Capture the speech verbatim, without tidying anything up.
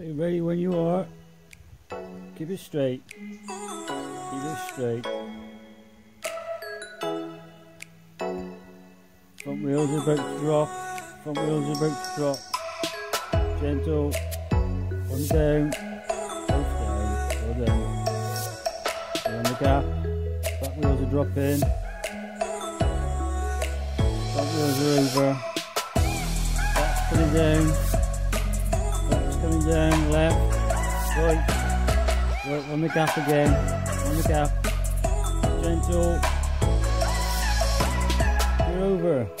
Okay, ready when you are. Keep it straight. Keep it straight. Front wheels are about to drop. Front wheels are about to drop. Gentle. One down. Both down. Go down. Go on the gap. Back wheels are dropping. Front wheels are over. Back's coming down. Coming down, left, right, right, on the gap again, on the gap, gentle, you're over.